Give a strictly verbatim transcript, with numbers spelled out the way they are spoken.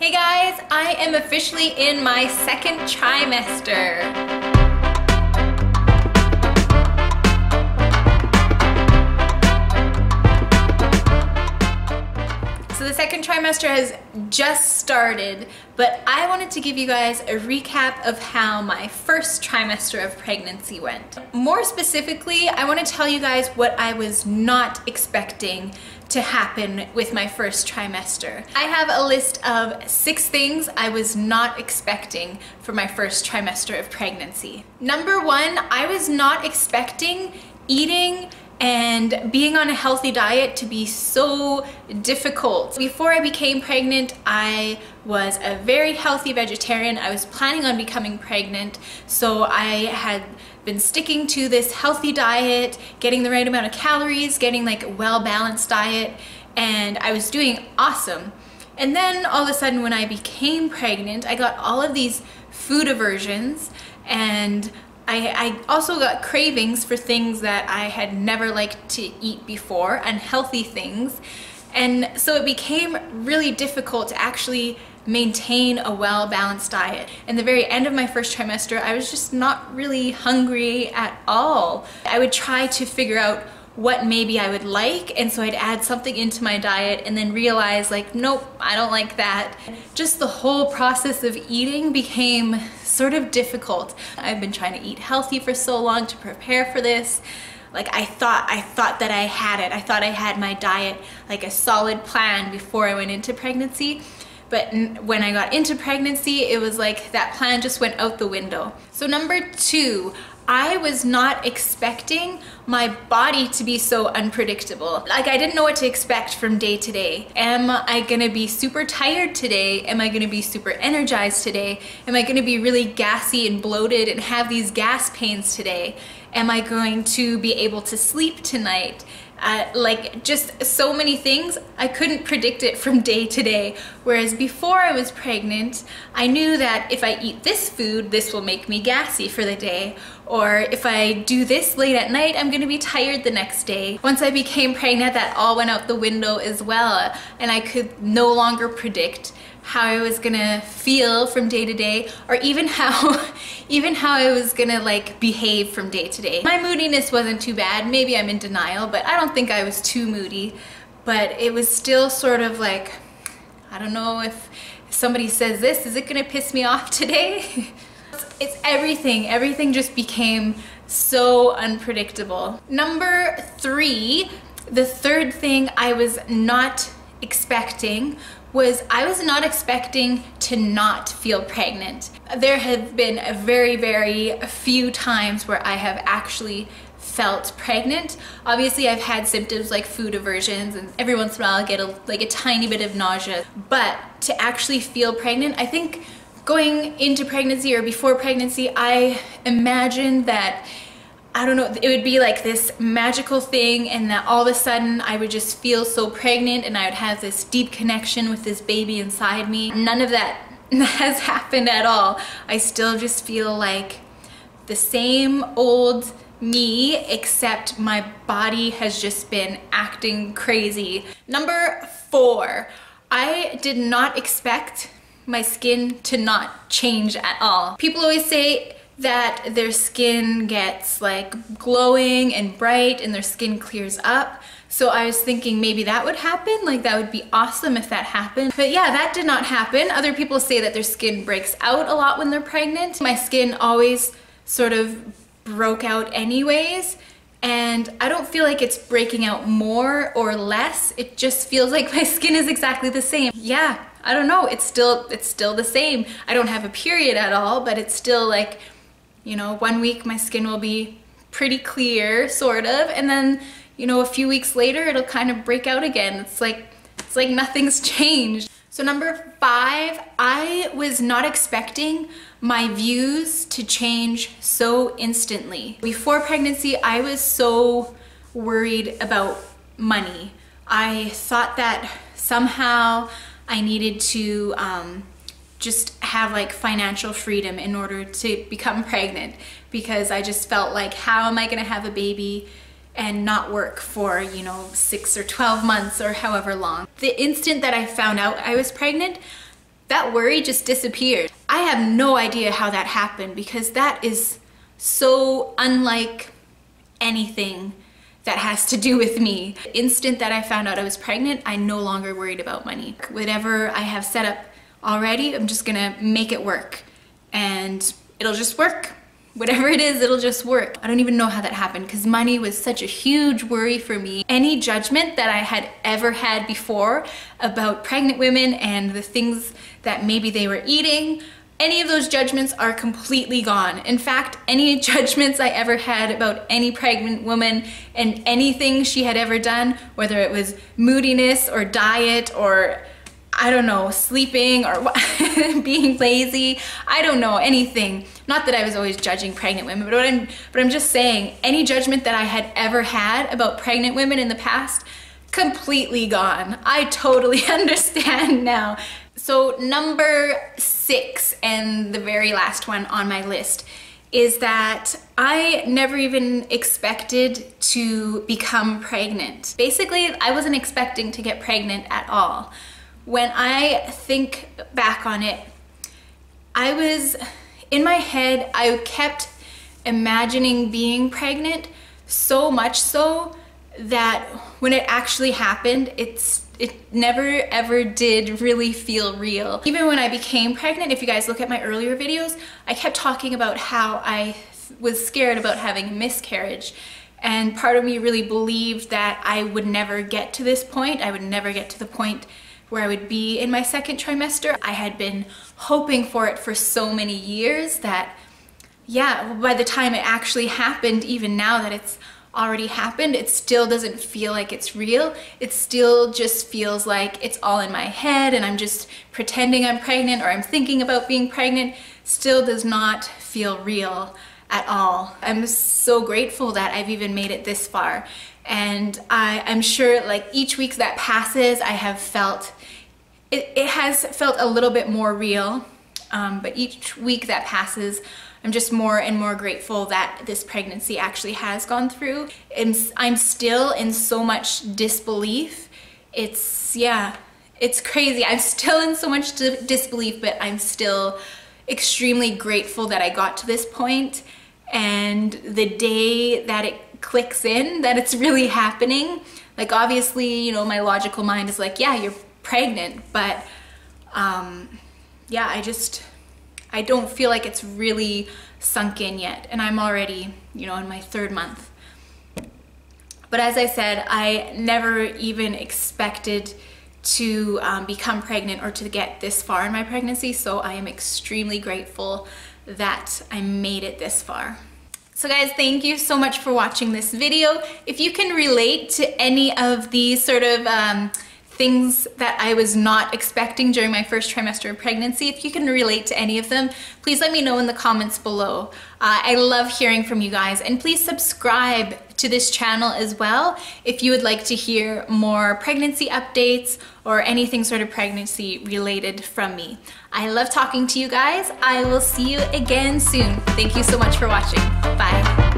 Hey guys, I am officially in my second trimester. So the second trimester has just started, but I wanted to give you guys a recap of how my first trimester of pregnancy went. More specifically, I want to tell you guys what I was not expecting to happen with my first trimester. I have a list of six things I was not expecting for my first trimester of pregnancy. Number one, I was not expecting eating and being on a healthy diet to be so difficult. Before I became pregnant, I was a very healthy vegetarian. I was planning on becoming pregnant, so I had been sticking to this healthy diet, getting the right amount of calories, getting like a well-balanced diet, and I was doing awesome. And then all of a sudden when I became pregnant, I got all of these food aversions, and I, I also got cravings for things that I had never liked to eat before, unhealthy things. And so it became really difficult to actually maintain a well-balanced diet. And the very end of my first trimester, I was just not really hungry at all. I would try to figure out what maybe I would like, and so I'd add something into my diet and then realize like, nope, I don't like that. Just the whole process of eating became sort of difficult. I've been trying to eat healthy for so long to prepare for this. Like I thought, I thought that I had it. I thought I had my diet, like a solid plan before I went into pregnancy. But when I got into pregnancy, it was like that plan just went out the window. So number two, I was not expecting my body to be so unpredictable. Like I didn't know what to expect from day to day. Am I gonna be super tired today? Am I gonna be super energized today? Am I gonna be really gassy and bloated and have these gas pains today? Am I going to be able to sleep tonight? Uh, like just so many things, I couldn't predict it from day to day. Whereas before I was pregnant, I knew that if I eat this food, this will make me gassy for the day. Or if I do this late at night, I'm gonna be tired the next day. Once I became pregnant, that all went out the window as well. And I could no longer predict how I was gonna feel from day to day, or even how even how I was gonna like behave from day to day. My moodiness wasn't too bad. Maybe I'm in denial, but I don't think I was too moody. But it was still sort of like, I don't know, if somebody says this, is it gonna piss me off today? it's, it's everything. Everything just became so unpredictable. Number three, the third thing I was not expecting was I was not expecting to not feel pregnant. There have been a very, very few times where I have actually felt pregnant. Obviously, I've had symptoms like food aversions, and every once in a while I get a, like a tiny bit of nausea. But to actually feel pregnant, I think going into pregnancy or before pregnancy, I imagined that, I don't know, it would be like this magical thing, and that all of a sudden I would just feel so pregnant and I would have this deep connection with this baby inside me. None of that has happened at all. I still just feel like the same old me, except my body has just been acting crazy. Number four, I did not expect my skin to not change at all. People always say that their skin gets like glowing and bright and their skin clears up. So I was thinking maybe that would happen, like that would be awesome if that happened. But yeah, that did not happen. Other people say that their skin breaks out a lot when they're pregnant. My skin always sort of broke out anyways, and I don't feel like it's breaking out more or less. It just feels like my skin is exactly the same. Yeah, I don't know, it's still, it's still the same. I don't have a period at all, but it's still like, you know, one week my skin will be pretty clear, sort of, and then, you know, a few weeks later it'll kind of break out again. It's like, it's like nothing's changed. So number five, I was not expecting my views to change so instantly. Before pregnancy, I was so worried about money. I thought that somehow I needed to um, just have like financial freedom in order to become pregnant, because I just felt like, how am I gonna have a baby and not work for, you know, six or twelve months or however long. The instant that I found out I was pregnant, that worry just disappeared. I have no idea how that happened, because that is so unlike anything that has to do with me. The instant that I found out I was pregnant, I no longer worried about money. Whatever I have set up already, I'm just gonna make it work, and it'll just work. Whatever it is, it'll just work. I don't even know how that happened, because money was such a huge worry for me. Any judgment that I had ever had before about pregnant women and the things that maybe they were eating, any of those judgments are completely gone. In fact, any judgments I ever had about any pregnant woman and anything she had ever done, whether it was moodiness or diet or, I don't know, sleeping or being lazy, I don't know, anything. Not that I was always judging pregnant women, but what I'm, but I'm just saying, any judgment that I had ever had about pregnant women in the past, completely gone. I totally understand now. So number six, and the very last one on my list, is that I never even expected to become pregnant. Basically, I wasn't expecting to get pregnant at all. When I think back on it, I was, in my head, I kept imagining being pregnant, so much so that when it actually happened, it's it never ever did really feel real. Even when I became pregnant, if you guys look at my earlier videos, I kept talking about how I was scared about having a miscarriage. And part of me really believed that I would never get to this point. I would never get to the point where I would be in my second trimester. I had been hoping for it for so many years that, yeah, by the time it actually happened, even now that it's already happened, it still doesn't feel like it's real. It still just feels like it's all in my head and I'm just pretending I'm pregnant, or I'm thinking about being pregnant. Still does not feel real at all. I'm so grateful that I've even made it this far, and I, I'm sure like each week that passes, I have felt it, it has felt a little bit more real, um, but each week that passes, I'm just more and more grateful that this pregnancy actually has gone through. And I'm still in so much disbelief. It's, yeah, it's crazy. I'm still in so much disbelief, but I'm still extremely grateful that I got to this point. And the day that it clicks in, that it's really happening, like obviously, you know, my logical mind is like, yeah, you're pregnant, but um, yeah, I just, I don't feel like it's really sunk in yet, and I'm already, you know, in my third month. But as I said, I never even expected to um, become pregnant or to get this far in my pregnancy, so I am extremely grateful that I made it this far. So guys, thank you so much for watching this video. If you can relate to any of these sort of um, things that I was not expecting during my first trimester of pregnancy, if you can relate to any of them, please let me know in the comments below. Uh, I love hearing from you guys, and please subscribe to this channel as well if you would like to hear more pregnancy updates or anything sort of pregnancy related from me. I love talking to you guys. I will see you again soon. Thank you so much for watching. Bye.